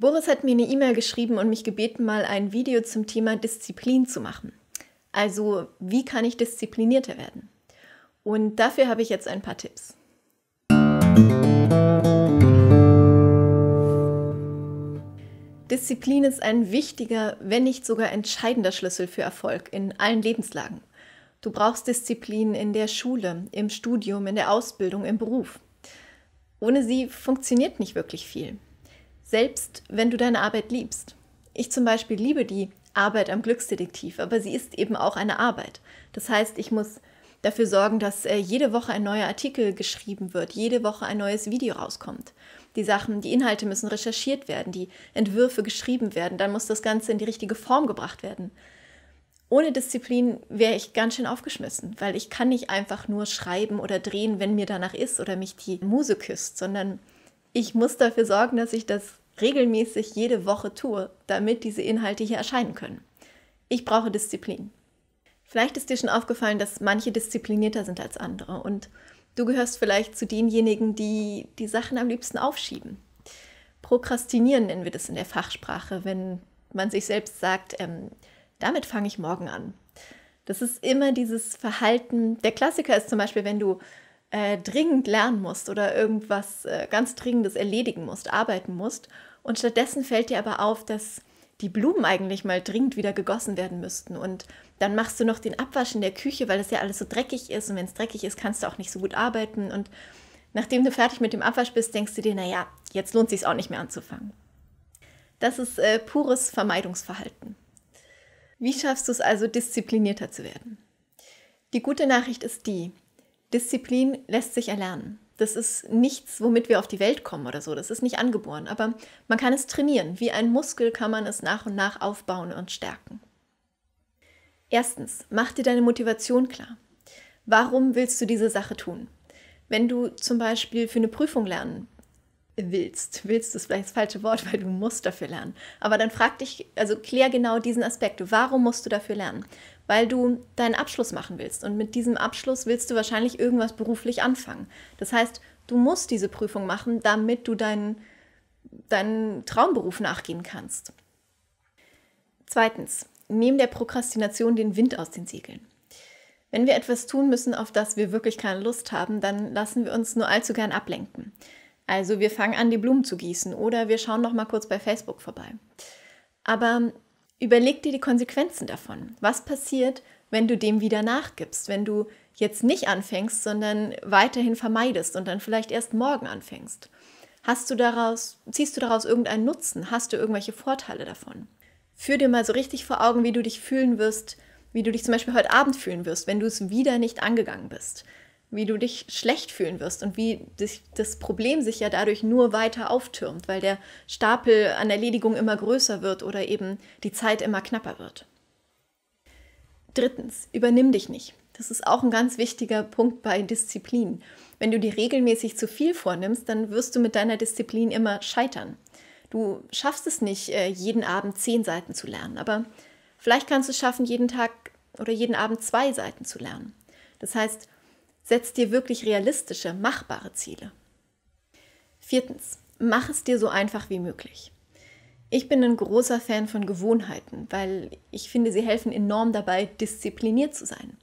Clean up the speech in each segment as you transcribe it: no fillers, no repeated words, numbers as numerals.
Boris hat mir eine E-Mail geschrieben und mich gebeten, mal ein Video zum Thema Disziplin zu machen. Also, wie kann ich disziplinierter werden? Und dafür habe ich jetzt ein paar Tipps. Disziplin ist ein wichtiger, wenn nicht sogar entscheidender Schlüssel für Erfolg in allen Lebenslagen. Du brauchst Disziplin in der Schule, im Studium, in der Ausbildung, im Beruf. Ohne sie funktioniert nicht wirklich viel. Selbst wenn du deine Arbeit liebst. Ich zum Beispiel liebe die Arbeit am Glücksdetektiv, aber sie ist eben auch eine Arbeit. Das heißt, ich muss dafür sorgen, dass jede Woche ein neuer Artikel geschrieben wird, jede Woche ein neues Video rauskommt. Die Inhalte müssen recherchiert werden, die Entwürfe geschrieben werden, dann muss das Ganze in die richtige Form gebracht werden. Ohne Disziplin wäre ich ganz schön aufgeschmissen, weil ich kann nicht einfach nur schreiben oder drehen, wenn mir danach ist oder mich die Muse küsst, sondern ich muss dafür sorgen, dass ich das regelmäßig jede Woche tue, damit diese Inhalte hier erscheinen können. Ich brauche Disziplin. Vielleicht ist dir schon aufgefallen, dass manche disziplinierter sind als andere und du gehörst vielleicht zu denjenigen, die die Sachen am liebsten aufschieben. Prokrastinieren nennen wir das in der Fachsprache, wenn man sich selbst sagt, damit fange ich morgen an. Das ist immer dieses Verhalten. Der Klassiker ist zum Beispiel, wenn du dringend lernen musst oder irgendwas ganz Dringendes erledigen musst, arbeiten musst und stattdessen fällt dir aber auf, dass die Blumen eigentlich mal dringend wieder gegossen werden müssten und dann machst du noch den Abwasch in der Küche, weil das ja alles so dreckig ist und wenn es dreckig ist, kannst du auch nicht so gut arbeiten und nachdem du fertig mit dem Abwasch bist, denkst du dir, naja, jetzt lohnt es sich auch nicht mehr anzufangen. Das ist pures Vermeidungsverhalten. Wie schaffst du es also, disziplinierter zu werden? Die gute Nachricht ist die, Disziplin lässt sich erlernen. Das ist nichts, womit wir auf die Welt kommen oder so. Das ist nicht angeboren, aber man kann es trainieren. Wie ein Muskel kann man es nach und nach aufbauen und stärken. Erstens, mach dir deine Motivation klar. Warum willst du diese Sache tun? Wenn du zum Beispiel für eine Prüfung lernen willst ist vielleicht das falsche Wort, weil du musst dafür lernen. Aber dann frag dich, also klär genau diesen Aspekt. Warum musst du dafür lernen? Weil du deinen Abschluss machen willst und mit diesem Abschluss willst du wahrscheinlich irgendwas beruflich anfangen. Das heißt, du musst diese Prüfung machen, damit du deinen Traumberuf nachgehen kannst. Zweitens, nimm der Prokrastination den Wind aus den Segeln. Wenn wir etwas tun müssen, auf das wir wirklich keine Lust haben, dann lassen wir uns nur allzu gern ablenken. Also wir fangen an, die Blumen zu gießen oder wir schauen noch mal kurz bei Facebook vorbei. Aber überleg dir die Konsequenzen davon. Was passiert, wenn du dem wieder nachgibst, wenn du jetzt nicht anfängst, sondern weiterhin vermeidest und dann vielleicht erst morgen anfängst? Ziehst du daraus irgendeinen Nutzen? Hast du irgendwelche Vorteile davon? Führ dir mal so richtig vor Augen, wie du dich fühlen wirst, wie du dich zum Beispiel heute Abend fühlen wirst, wenn du es wieder nicht angegangen bist. Wie du dich schlecht fühlen wirst und wie das Problem sich ja dadurch nur weiter auftürmt, weil der Stapel an Erledigung immer größer wird oder eben die Zeit immer knapper wird. Drittens, übernimm dich nicht. Das ist auch ein ganz wichtiger Punkt bei Disziplin. Wenn du dir regelmäßig zu viel vornimmst, dann wirst du mit deiner Disziplin immer scheitern. Du schaffst es nicht, jeden Abend 10 Seiten zu lernen, aber vielleicht kannst du es schaffen, jeden Tag oder jeden Abend 2 Seiten zu lernen. Das heißt, setz dir wirklich realistische, machbare Ziele. Viertens, mach es dir so einfach wie möglich. Ich bin ein großer Fan von Gewohnheiten, weil ich finde, sie helfen enorm dabei, diszipliniert zu sein.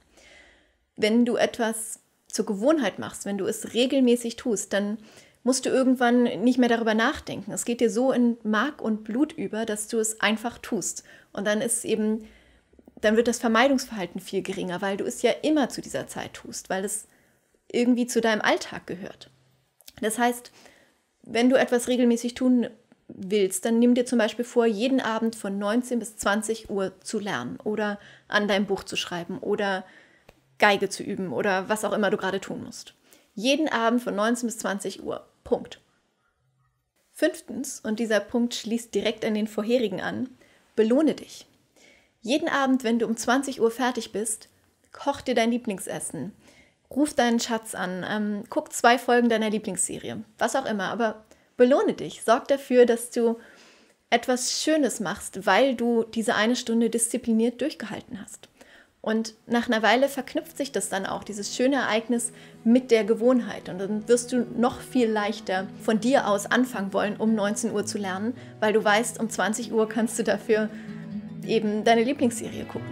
Wenn du etwas zur Gewohnheit machst, wenn du es regelmäßig tust, dann musst du irgendwann nicht mehr darüber nachdenken. Es geht dir so in Mark und Blut über, dass du es einfach tust. Und dann wird das Vermeidungsverhalten viel geringer, weil du es ja immer zu dieser Zeit tust, weil es irgendwie zu deinem Alltag gehört. Das heißt, wenn du etwas regelmäßig tun willst, dann nimm dir zum Beispiel vor, jeden Abend von 19 bis 20 Uhr zu lernen oder an deinem Buch zu schreiben oder Geige zu üben oder was auch immer du gerade tun musst. Jeden Abend von 19 bis 20 Uhr. Punkt. Fünftens, und dieser Punkt schließt direkt an den vorherigen an, belohne dich. Jeden Abend, wenn du um 20 Uhr fertig bist, koch dir dein Lieblingsessen, ruf deinen Schatz an, guck 2 Folgen deiner Lieblingsserie, was auch immer, aber belohne dich. Sorg dafür, dass du etwas Schönes machst, weil du diese eine Stunde diszipliniert durchgehalten hast. Und nach einer Weile verknüpft sich das dann auch, dieses schöne Ereignis mit der Gewohnheit. Und dann wirst du noch viel leichter von dir aus anfangen wollen, um 19 Uhr zu lernen, weil du weißt, um 20 Uhr kannst du dafür eben deine Lieblingsserie gucken.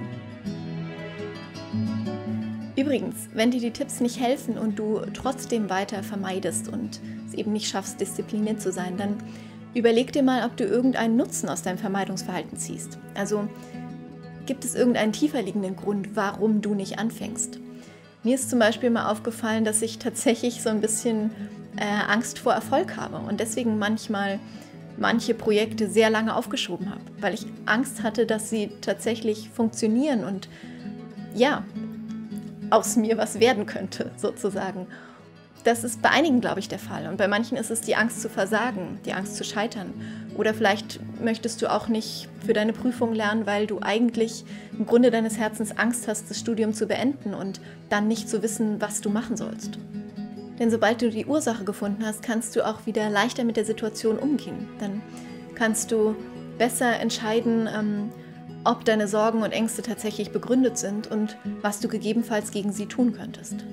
Übrigens, wenn dir die Tipps nicht helfen und du trotzdem weiter vermeidest und es eben nicht schaffst, diszipliniert zu sein, dann überleg dir mal, ob du irgendeinen Nutzen aus deinem Vermeidungsverhalten ziehst. Also gibt es irgendeinen tiefer liegenden Grund, warum du nicht anfängst? Mir ist zum Beispiel mal aufgefallen, dass ich tatsächlich so ein bisschen Angst vor Erfolg habe und deswegen manchmal manche Projekte sehr lange aufgeschoben habe, weil ich Angst hatte, dass sie tatsächlich funktionieren und ja, aus mir was werden könnte, sozusagen. Das ist bei einigen, glaube ich, der Fall. Und bei manchen ist es die Angst zu versagen, die Angst zu scheitern. Oder vielleicht möchtest du auch nicht für deine Prüfung lernen, weil du eigentlich im Grunde deines Herzens Angst hast, das Studium zu beenden und dann nicht zu wissen, was du machen sollst. Denn sobald du die Ursache gefunden hast, kannst du auch wieder leichter mit der Situation umgehen. Dann kannst du besser entscheiden, ob deine Sorgen und Ängste tatsächlich begründet sind und was du gegebenenfalls gegen sie tun könntest.